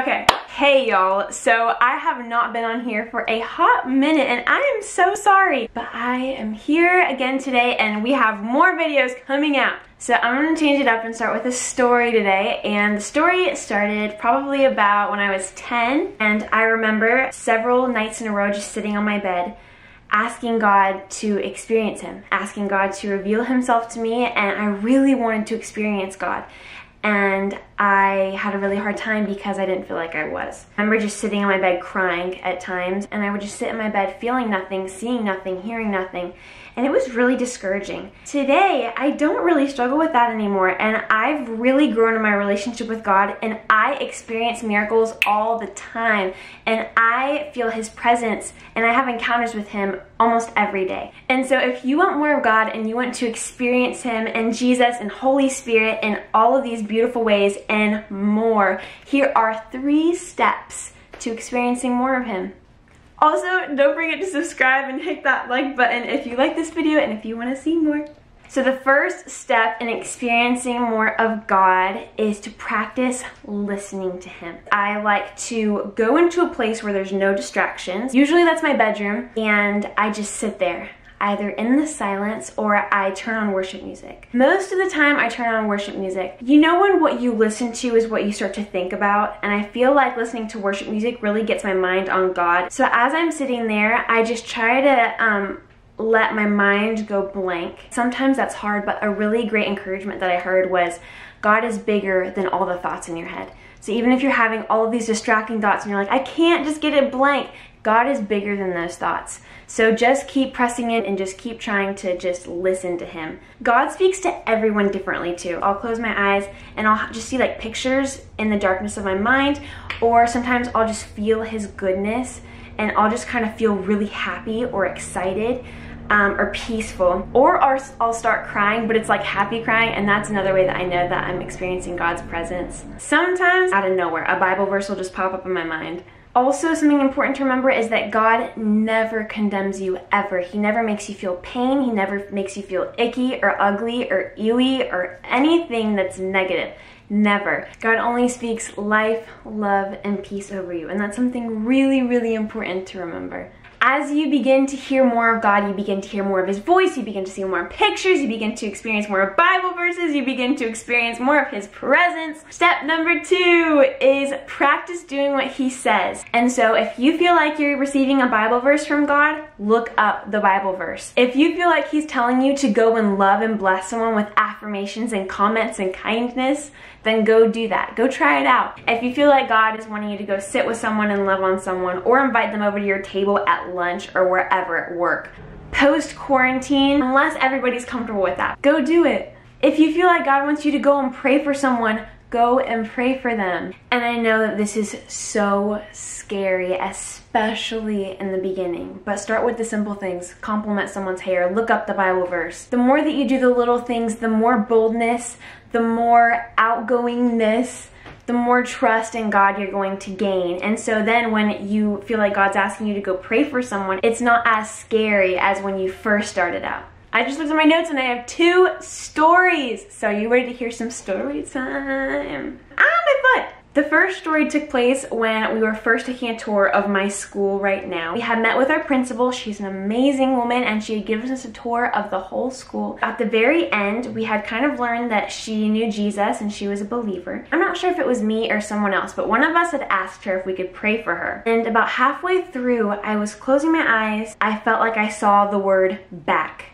Okay, hey y'all, so I have not been on here for a hot minute and I am so sorry, but I am here again today and we have more videos coming out. So I'm going to change it up and start with a story today, and the story started probably about when I was 10, and I remember several nights in a row just sitting on my bed asking God to experience Him, asking God to reveal Himself to me, and I really wanted to experience God. And I had a really hard time because I didn't feel like I was. I remember just sitting on my bed crying at times, and I would just sit in my bed feeling nothing, seeing nothing, hearing nothing, and it was really discouraging. Today, I don't really struggle with that anymore, and I've really grown in my relationship with God, and I experience miracles all the time, and I feel His presence, and I have encounters with Him almost every day. And so if you want more of God, and you want to experience Him, and Jesus, and Holy Spirit, and all of these beautiful ways and more, here are 3 steps to experiencing more of Him. Also, don't forget to subscribe and hit that like button if you like this video and if you want to see more. So the first step in experiencing more of God is to practice listening to Him. I like to go into a place where there's no distractions. Usually that's my bedroom, and I just sit there, either in the silence or I turn on worship music. Most of the time I turn on worship music. You know when what you listen to is what you start to think about, and I feel like listening to worship music really gets my mind on God. So as I'm sitting there, I just try to let my mind go blank. Sometimes that's hard, but a really great encouragement that I heard was, God is bigger than all the thoughts in your head. So even if you're having all of these distracting thoughts and you're like, I can't just get it blank, God is bigger than those thoughts. So just keep pressing in and just keep trying to just listen to Him. God speaks to everyone differently too. I'll close my eyes and I'll just see like pictures in the darkness of my mind, or sometimes I'll just feel His goodness and I'll just kind of feel really happy or excited or peaceful, or I'll start crying, but it's like happy crying, and that's another way that I know that I'm experiencing God's presence. Sometimes out of nowhere a Bible verse will just pop up in my mind. Also, something important to remember is that God never condemns you, ever. He never makes you feel pain. He never makes you feel icky or ugly or ewy or anything that's negative. Never. God only speaks life, love, and peace over you, and that's something really, really important to remember. As you begin to hear more of God, you begin to hear more of His voice, you begin to see more pictures, you begin to experience more Bible verses, you begin to experience more of His presence. Step number 2 is practice doing what He says. And so if you feel like you're receiving a Bible verse from God, look up the Bible verse. If you feel like He's telling you to go and love and bless someone with affirmations and comments and kindness, then go do that. Go try it out. If you feel like God is wanting you to go sit with someone and love on someone, or invite them over to your table at lunch or wherever at work. Post-quarantine, unless everybody's comfortable with that, go do it. If you feel like God wants you to go and pray for someone, go and pray for them. And I know that this is so scary, especially in the beginning, but start with the simple things. Compliment someone's hair, look up the Bible verse. The more that you do the little things, the more boldness, the more outgoingness, the more trust in God you're going to gain. And so then when you feel like God's asking you to go pray for someone, it's not as scary as when you first started out. I just looked at my notes and I have 2 stories. So are you ready to hear some story time? Ah, my foot! The first story took place when we were first taking a tour of my school right now. We had met with our principal. She's an amazing woman, and she had given us a tour of the whole school. At the very end, we had kind of learned that she knew Jesus and she was a believer. I'm not sure if it was me or someone else, but one of us had asked her if we could pray for her. And about halfway through, I was closing my eyes. I felt like I saw the word back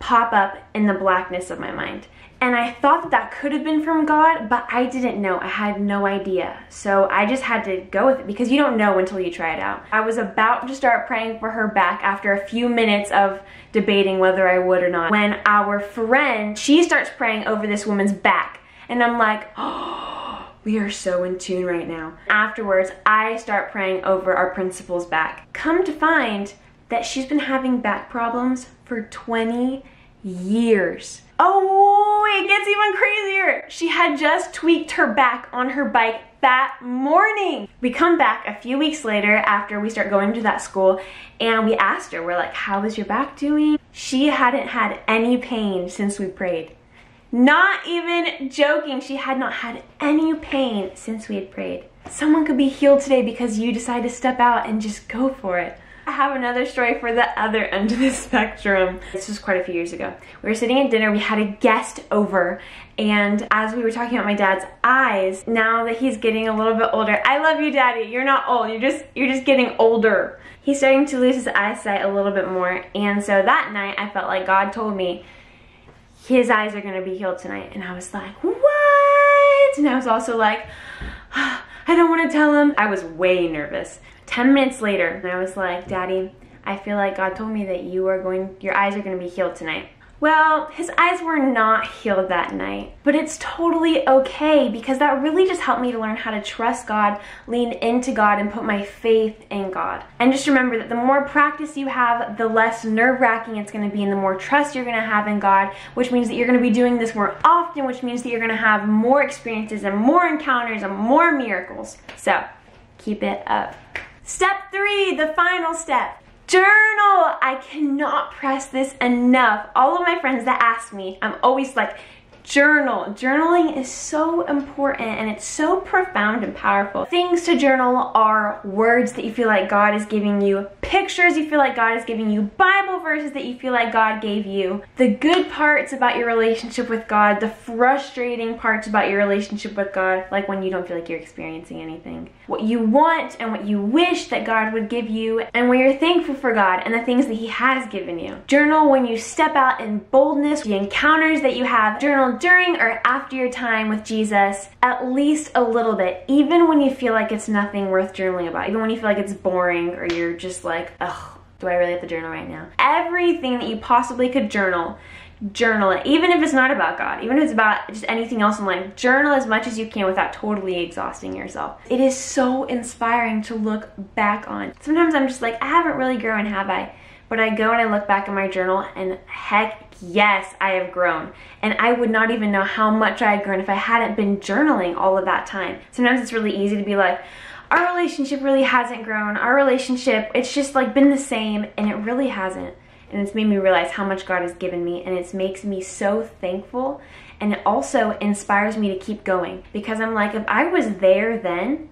pop up in the blackness of my mind. And I thought that could have been from God, but I didn't know. I had no idea. So I just had to go with it, because you don't know until you try it out. I was about to start praying for her back after a few minutes of debating whether I would or not, when our friend, she starts praying over this woman's back. And I'm like, oh, we are so in tune right now. Afterwards, I start praying over our principal's back. Come to find that she's been having back problems for 20 years. Oh, it gets even crazier. She had just tweaked her back on her bike that morning. We come back a few weeks later after we start going to that school, and we asked her, we're like, how is your back doing? She hadn't had any pain since we prayed. Not even joking, she had not had any pain since we had prayed. Someone could be healed today because you decide to step out and just go for it. I have another story for the other end of the spectrum. This was quite a few years ago. We were sitting at dinner, we had a guest over, and as we were talking about my dad's eyes, now that he's getting a little bit older, I love you, Daddy, you're not old, you're just getting older. He's starting to lose his eyesight a little bit more, and so that night I felt like God told me, his eyes are gonna be healed tonight, and I was like, what? And I was also like, oh, I don't wanna tell him. I was way nervous. 10 minutes later, and I was like, Daddy, I feel like God told me that your eyes are gonna be healed tonight. Well, his eyes were not healed that night, but it's totally okay because that really just helped me to learn how to trust God, lean into God, and put my faith in God. And just remember that the more practice you have, the less nerve-wracking it's gonna be and the more trust you're gonna have in God, which means that you're gonna be doing this more often, which means that you're gonna have more experiences and more encounters and more miracles. So, keep it up. Step 3, the final step. Journal! I cannot press this enough. All of my friends that ask me, I'm always like, journal. Journaling is so important and it's so profound and powerful. Things to journal are words that you feel like God is giving you, pictures you feel like God is giving you, Bible verses that you feel like God gave you, the good parts about your relationship with God, the frustrating parts about your relationship with God, like when you don't feel like you're experiencing anything, what you want and what you wish that God would give you, and when you're thankful for God and the things that He has given you. Journal when you step out in boldness, the encounters that you have. Journal during or after your time with Jesus, at least a little bit, even when you feel like it's nothing worth journaling about, even when you feel like it's boring or you're just like, ugh, do I really have to journal right now? Everything that you possibly could journal, journal it, even if it's not about God, even if it's about just anything else in life. Journal as much as you can without totally exhausting yourself. It is so inspiring to look back on. Sometimes I'm just like, I haven't really grown, have I? But I go and I look back at my journal and heck yes, I have grown. And I would not even know how much I had grown if I hadn't been journaling all of that time. Sometimes it's really easy to be like, our relationship really hasn't grown. Our relationship, it's just like been the same, and it really hasn't. And it's made me realize how much God has given me, and it makes me so thankful. And it also inspires me to keep going because I'm like, if I was there then,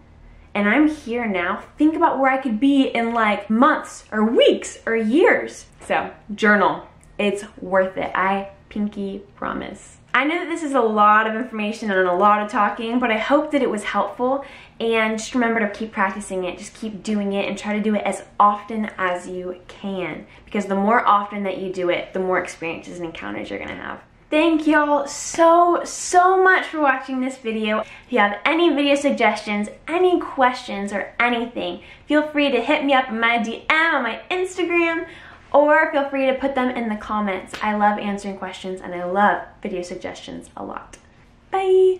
and I'm here now, think about where I could be in like months or weeks or years. So journal, it's worth it, I pinky promise. I know that this is a lot of information and a lot of talking, but I hope that it was helpful, and just remember to keep practicing it, just keep doing it, and try to do it as often as you can, because the more often that you do it, the more experiences and encounters you're gonna have. Thank y'all so much for watching this video. If you have any video suggestions, any questions, or anything, feel free to hit me up in my DM on my Instagram, or feel free to put them in the comments. I love answering questions and I love video suggestions a lot. Bye!